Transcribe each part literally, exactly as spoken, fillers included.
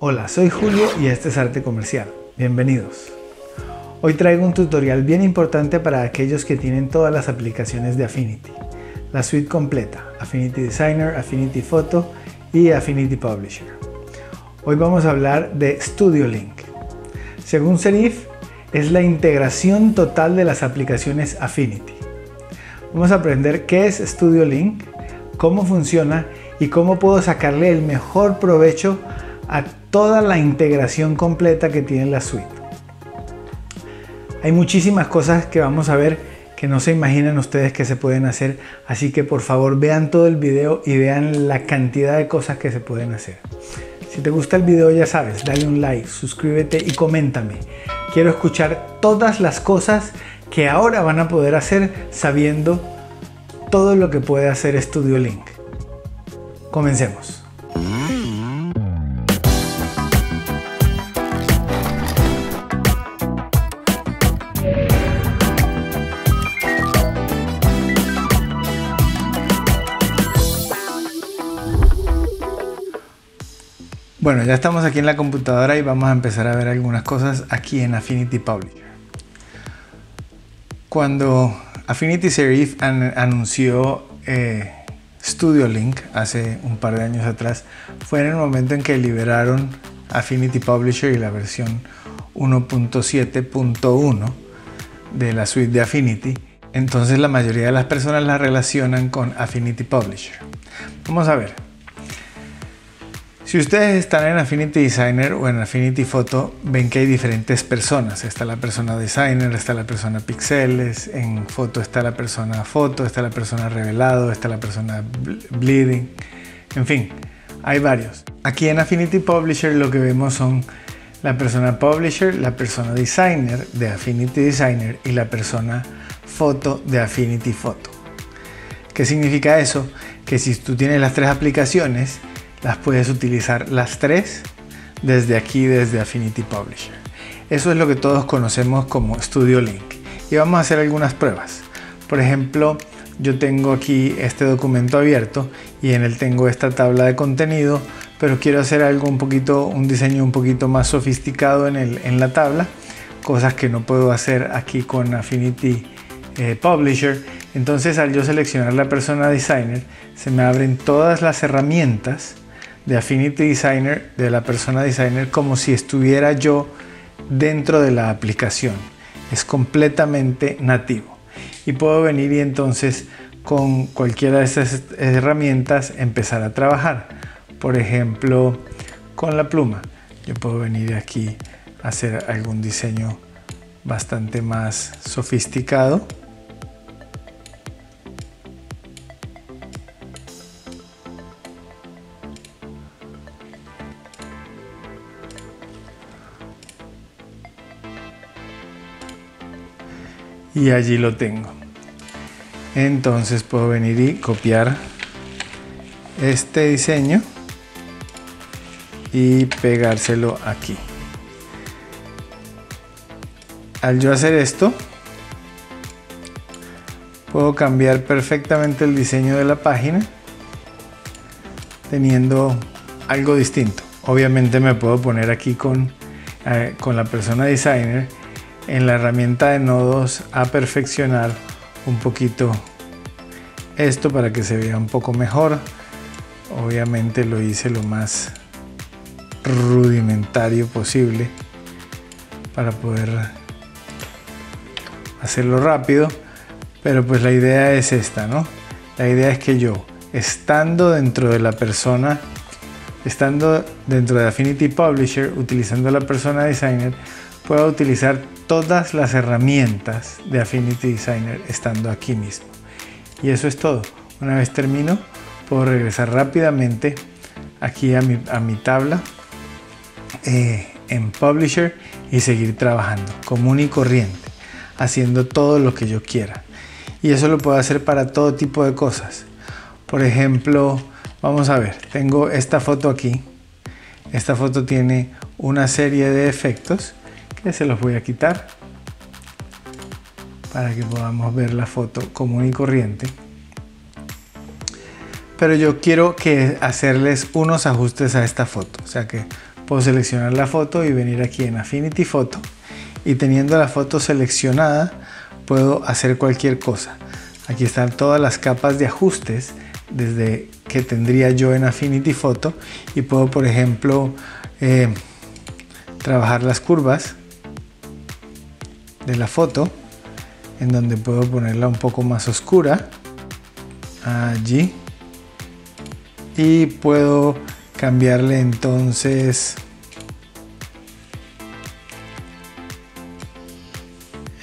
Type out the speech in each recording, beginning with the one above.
Hola, soy Julio y este es Arte Comercial. Bienvenidos. Hoy traigo un tutorial bien importante para aquellos que tienen todas las aplicaciones de Affinity. La suite completa, Affinity Designer, Affinity Photo y Affinity Publisher. Hoy vamos a hablar de Studio Link. Según Serif, es la integración total de las aplicaciones Affinity. Vamos a aprender qué es Studio Link, cómo funciona y cómo puedo sacarle el mejor provecho a toda la integración completa que tiene la suite. Hay muchísimas cosas que vamos a ver que no se imaginan ustedes que se pueden hacer, así que por favor vean todo el video y vean la cantidad de cosas que se pueden hacer. Si te gusta el video, ya sabes, dale un like, suscríbete y coméntame. Quiero escuchar todas las cosas que ahora van a poder hacer sabiendo todo lo que puede hacer Studio Link. Comencemos. Bueno, ya estamos aquí en la computadora y vamos a empezar a ver algunas cosas aquí en Affinity Publisher. Cuando Affinity Serif an anunció eh, Studio Link hace un par de años atrás, fue en el momento en que liberaron Affinity Publisher y la versión uno punto siete punto uno de la suite de Affinity. Entonces la mayoría de las personas la relacionan con Affinity Publisher. Vamos a ver. Si ustedes están en Affinity Designer o en Affinity Photo, ven que hay diferentes personas. Está la persona Designer, está la persona Pixeles, en Foto está la persona Foto, está la persona Revelado, está la persona Bleeding, en fin, hay varios. Aquí en Affinity Publisher lo que vemos son la persona Publisher, la persona Designer de Affinity Designer y la persona Foto de Affinity Photo. ¿Qué significa eso? Que si tú tienes las tres aplicaciones, las puedes utilizar las tres desde aquí, desde Affinity Publisher. Eso es lo que todos conocemos como Studio Link. Y vamos a hacer algunas pruebas. Por ejemplo, yo tengo aquí este documento abierto y en él tengo esta tabla de contenido, pero quiero hacer algo un poquito, un diseño un poquito más sofisticado en, el, en la tabla, cosas que no puedo hacer aquí con Affinity eh, Publisher. Entonces, al yo seleccionar la persona Designer, se me abren todas las herramientas de Affinity Designer, de la persona Designer, como si estuviera yo dentro de la aplicación. Es completamente nativo y puedo venir y entonces con cualquiera de estas herramientas empezar a trabajar. Por ejemplo, con la pluma yo puedo venir aquí a hacer algún diseño bastante más sofisticado. Y allí lo tengo. Entonces puedo venir y copiar este diseño y pegárselo aquí. Al yo hacer esto, puedo cambiar perfectamente el diseño de la página teniendo algo distinto. Obviamente me puedo poner aquí con, eh, con la persona Designer en la herramienta de nodos a perfeccionar un poquito esto para que se vea un poco mejor. Obviamente lo hice lo más rudimentario posible para poder hacerlo rápido, pero pues la idea es esta, ¿no? La idea es que yo, estando dentro de la persona, estando dentro de Affinity Publisher, utilizando la persona Designer, puedo utilizar todas las herramientas de Affinity Designer estando aquí mismo. Y eso es todo. Una vez termino, puedo regresar rápidamente aquí a mi, a mi tabla eh, en Publisher y seguir trabajando común y corriente, haciendo todo lo que yo quiera. Y eso lo puedo hacer para todo tipo de cosas. Por ejemplo, vamos a ver, tengo esta foto aquí. Esta foto tiene una serie de efectos. Se los voy a quitar para que podamos ver la foto común y corriente, pero yo quiero que hacerles unos ajustes a esta foto, o sea que puedo seleccionar la foto y venir aquí en Affinity Photo, y teniendo la foto seleccionada puedo hacer cualquier cosa. Aquí están todas las capas de ajustes desde que tendría yo en Affinity Photo, y puedo, por ejemplo, eh, trabajar las curvas de la foto, en donde puedo ponerla un poco más oscura allí, y puedo cambiarle entonces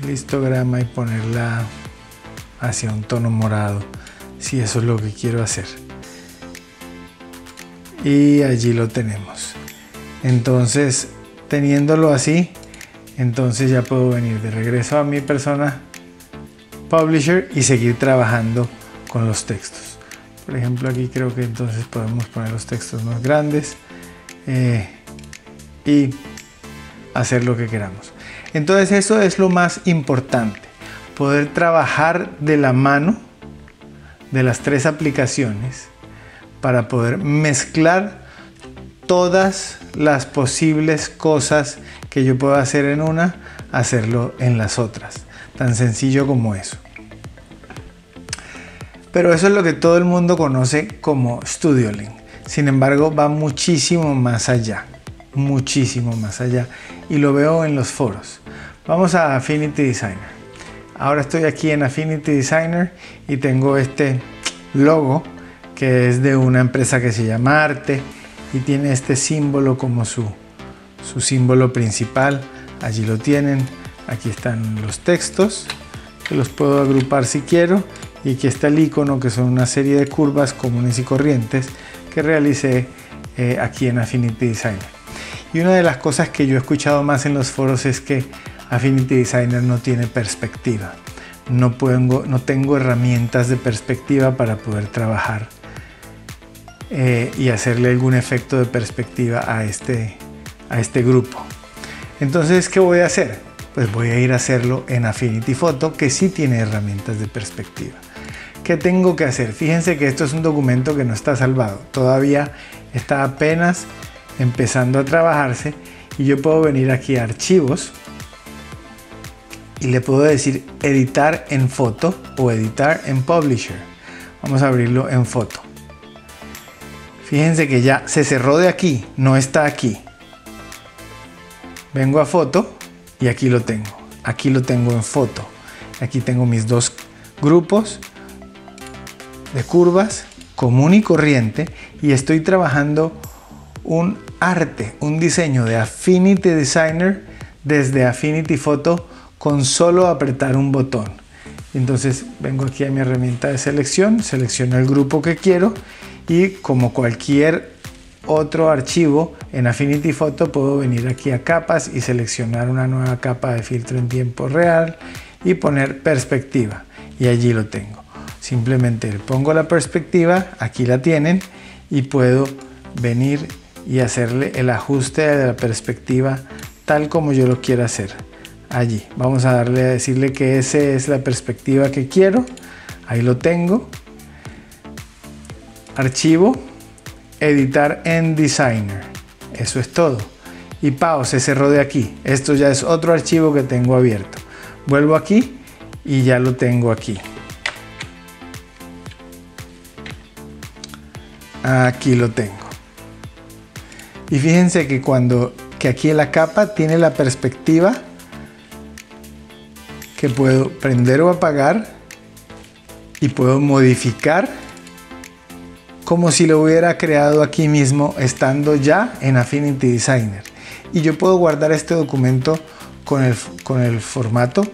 el histograma y ponerla hacia un tono morado, si eso es lo que quiero hacer. Y allí lo tenemos. Entonces, teniéndolo así, entonces ya puedo venir de regreso a mi persona Publisher y seguir trabajando con los textos. Por ejemplo, aquí creo que entonces podemos poner los textos más grandes eh, y hacer lo que queramos. Entonces, eso es lo más importante, poder trabajar de la mano de las tres aplicaciones para poder mezclar todas las posibles cosas que yo puedo hacer en una, hacerlo en las otras. Tan sencillo como eso. Pero eso es lo que todo el mundo conoce como Studio Link. Sin embargo, va muchísimo más allá. Muchísimo más allá. Y lo veo en los foros. Vamos a Affinity Designer. Ahora estoy aquí en Affinity Designer y tengo este logo que es de una empresa que se llama Arte y tiene este símbolo como su, su símbolo principal. Allí lo tienen. Aquí están los textos, que los puedo agrupar si quiero, y aquí está el icono, que son una serie de curvas comunes y corrientes que realicé eh, aquí en Affinity Designer. Y una de las cosas que yo he escuchado más en los foros es que Affinity Designer no tiene perspectiva. No, puedo, no tengo herramientas de perspectiva para poder trabajar eh, y hacerle algún efecto de perspectiva a este, a este grupo. Entonces, ¿qué voy a hacer? Pues voy a ir a hacerlo en Affinity Photo, que sí tiene herramientas de perspectiva. ¿Qué tengo que hacer? Fíjense que esto es un documento que no está salvado. Todavía está apenas empezando a trabajarse y yo puedo venir aquí a Archivos y le puedo decir editar en foto o editar en Publisher. Vamos a abrirlo en foto. Fíjense que ya se cerró de aquí, no está aquí. Vengo a foto y aquí lo tengo. Aquí lo tengo en foto. Aquí tengo mis dos grupos de curvas común y corriente y estoy trabajando un arte, un diseño de Affinity Designer desde Affinity Photo con solo apretar un botón. Entonces vengo aquí a mi herramienta de selección, selecciono el grupo que quiero y como cualquier otro archivo en Affinity Photo puedo venir aquí a capas y seleccionar una nueva capa de filtro en tiempo real y poner perspectiva, y allí lo tengo. Simplemente le pongo la perspectiva, aquí la tienen, y puedo venir y hacerle el ajuste de la perspectiva tal como yo lo quiera hacer. Allí vamos a darle a decirle que esa es la perspectiva que quiero. Ahí lo tengo. Archivo, editar en Designer. Eso es todo. Y pao, se cerró de aquí. Esto ya es otro archivo que tengo abierto. Vuelvo aquí y ya lo tengo aquí. Aquí lo tengo. Y fíjense que cuando que aquí en la capa tiene la perspectiva que puedo prender o apagar y puedo modificar como si lo hubiera creado aquí mismo estando ya en Affinity Designer, y yo puedo guardar este documento con el, con el formato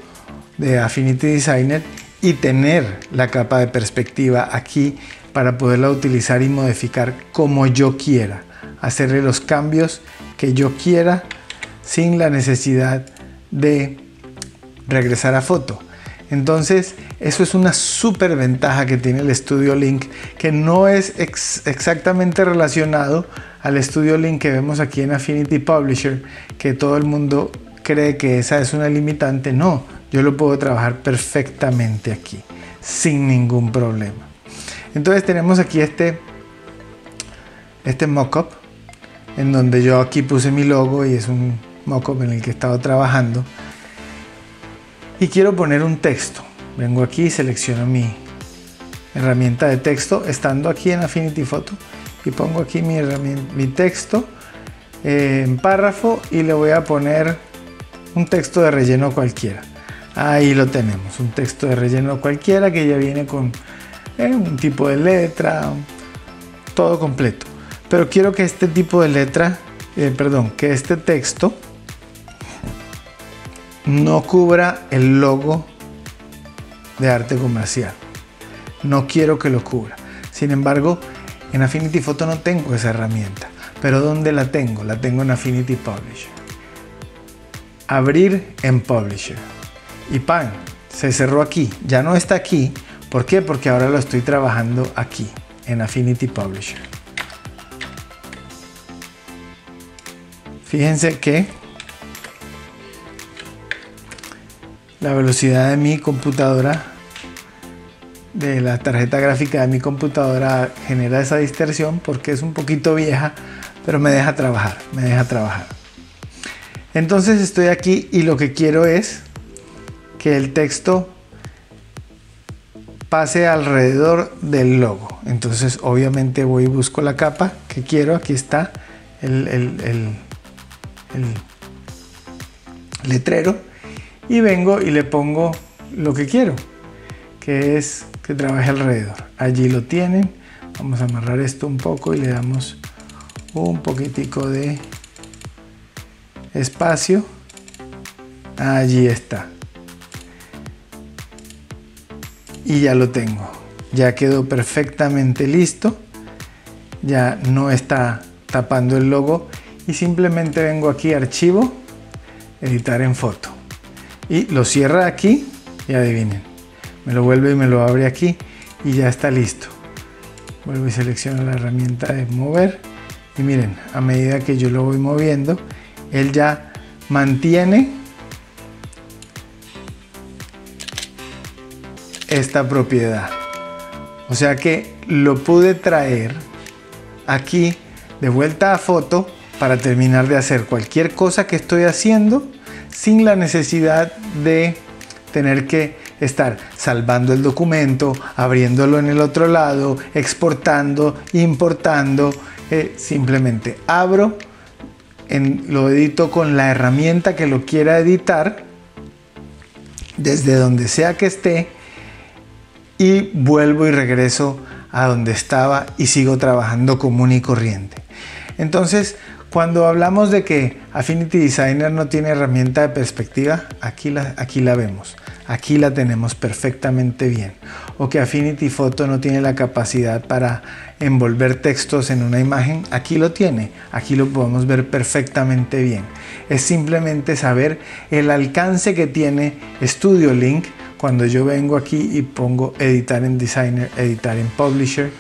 de Affinity Designer y tener la capa de perspectiva aquí para poderla utilizar y modificar como yo quiera, hacerle los cambios que yo quiera sin la necesidad de regresar a foto. Entonces, eso es una súper ventaja que tiene el Studio Link, que no es ex exactamente relacionado al Studio Link que vemos aquí en Affinity Publisher, que todo el mundo cree que esa es una limitante. No, yo lo puedo trabajar perfectamente aquí, sin ningún problema. Entonces tenemos aquí este, este mockup en donde yo aquí puse mi logo y es un mockup en el que he estado trabajando. Y quiero poner un texto. Vengo aquí y selecciono mi herramienta de texto, estando aquí en Affinity Photo, y pongo aquí mi, mi texto eh, en párrafo y le voy a poner un texto de relleno cualquiera. Ahí lo tenemos, un texto de relleno cualquiera que ya viene con eh, un tipo de letra, todo completo. Pero quiero que este tipo de letra, eh, perdón, que este texto no cubra el logo de Arte Comercial. No quiero que lo cubra. Sin embargo, en Affinity Photo no tengo esa herramienta. Pero ¿dónde la tengo? La tengo en Affinity Publisher. Abrir en Publisher. Y pan, se cerró aquí. Ya no está aquí. ¿Por qué? Porque ahora lo estoy trabajando aquí, en Affinity Publisher. Fíjense que la velocidad de mi computadora, de la tarjeta gráfica de mi computadora, genera esa distorsión porque es un poquito vieja, pero me deja trabajar, me deja trabajar. Entonces estoy aquí y lo que quiero es que el texto pase alrededor del logo. Entonces obviamente voy y busco la capa que quiero. Aquí está el, el, el, el letrero. Y vengo y le pongo lo que quiero, que es que trabaje alrededor. Allí lo tienen. Vamos a amarrar esto un poco y le damos un poquitico de espacio. Allí está. Y ya lo tengo. Ya quedó perfectamente listo. Ya no está tapando el logo. Y simplemente vengo aquí a Archivo, Editar en Foto. Y lo cierra aquí y adivinen, me lo vuelve y me lo abre aquí y ya está listo. Vuelvo y selecciono la herramienta de mover y miren, a medida que yo lo voy moviendo, él ya mantiene esta propiedad. O sea que lo pude traer aquí de vuelta a Foto para terminar de hacer cualquier cosa que estoy haciendo, sin la necesidad de tener que estar salvando el documento, abriéndolo en el otro lado, exportando, importando. Eh, simplemente abro, en, lo edito con la herramienta que lo quiera editar, desde donde sea que esté, y vuelvo y regreso a donde estaba y sigo trabajando común y corriente. Entonces, cuando hablamos de que Affinity Designer no tiene herramienta de perspectiva, aquí la, aquí la vemos, aquí la tenemos perfectamente bien. O que Affinity Photo no tiene la capacidad para envolver textos en una imagen, aquí lo tiene, aquí lo podemos ver perfectamente bien. Es simplemente saber el alcance que tiene Studio Link cuando yo vengo aquí y pongo editar en Designer, editar en Publisher,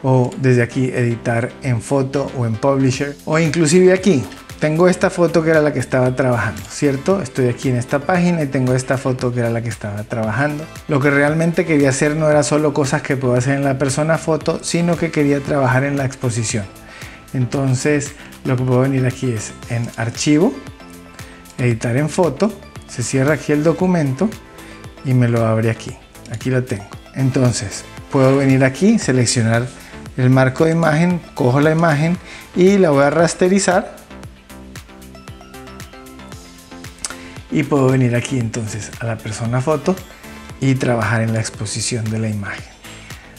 o desde aquí editar en Foto o en Publisher, o inclusive aquí tengo esta foto que era la que estaba trabajando, ¿cierto? Estoy aquí en esta página y tengo esta foto que era la que estaba trabajando. Lo que realmente quería hacer no era solo cosas que puedo hacer en la persona foto, sino que quería trabajar en la exposición. Entonces lo que puedo venir aquí es en Archivo, Editar en Foto, se cierra aquí el documento y me lo abre aquí, aquí lo tengo. Entonces puedo venir aquí, seleccionar el marco de imagen, cojo la imagen y la voy a rasterizar y puedo venir aquí entonces a la persona foto y trabajar en la exposición de la imagen.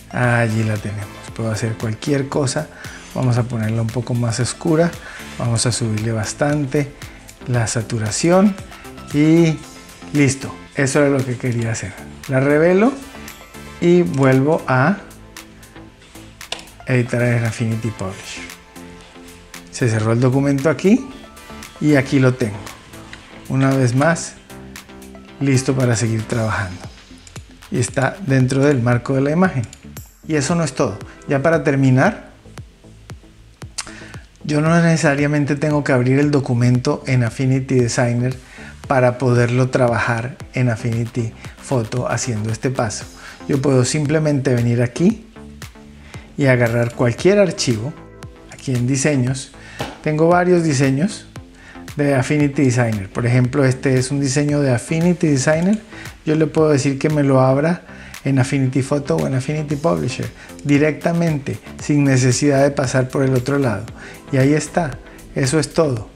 Allí la tenemos, puedo hacer cualquier cosa. Vamos a ponerla un poco más oscura, vamos a subirle bastante la saturación y listo, eso era lo que quería hacer. La revelo y vuelvo a editar en Affinity Publisher. Se cerró el documento aquí y aquí lo tengo. Una vez más, listo para seguir trabajando. Y está dentro del marco de la imagen. Y eso no es todo. Ya para terminar, yo no necesariamente tengo que abrir el documento en Affinity Designer para poderlo trabajar en Affinity Photo haciendo este paso. Yo puedo simplemente venir aquí y agarrar cualquier archivo, aquí en Diseños, tengo varios diseños de Affinity Designer. Por ejemplo, este es un diseño de Affinity Designer. Yo le puedo decir que me lo abra en Affinity Photo o en Affinity Publisher directamente, sin necesidad de pasar por el otro lado. Y ahí está, eso es todo.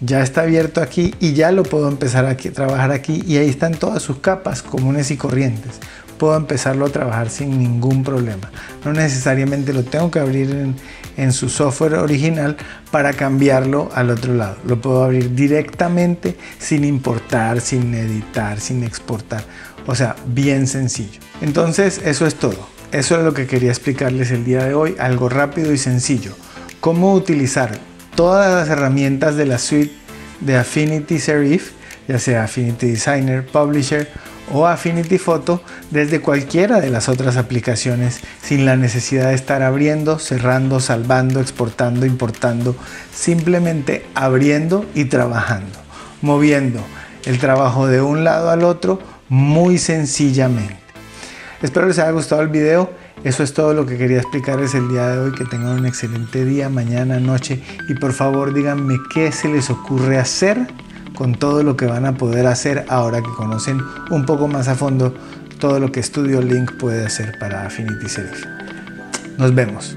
Ya está abierto aquí y ya lo puedo empezar a trabajar aquí, y ahí están todas sus capas comunes y corrientes. Puedo empezarlo a trabajar sin ningún problema. No necesariamente lo tengo que abrir en, en su software original para cambiarlo al otro lado. Lo puedo abrir directamente sin importar, sin editar, sin exportar. O sea, bien sencillo. Entonces, eso es todo. Eso es lo que quería explicarles el día de hoy. Algo rápido y sencillo. Cómo utilizar todas las herramientas de la suite de Affinity Serif, ya sea Affinity Designer, Publisher o Affinity Photo, desde cualquiera de las otras aplicaciones, sin la necesidad de estar abriendo, cerrando, salvando, exportando, importando, simplemente abriendo y trabajando, moviendo el trabajo de un lado al otro muy sencillamente. Espero les haya gustado el video. Eso es todo lo que quería explicarles el día de hoy. Que tengan un excelente día, mañana, noche, y por favor díganme qué se les ocurre hacer con todo lo que van a poder hacer ahora que conocen un poco más a fondo todo lo que Studio Link puede hacer para Affinity Serif. Nos vemos.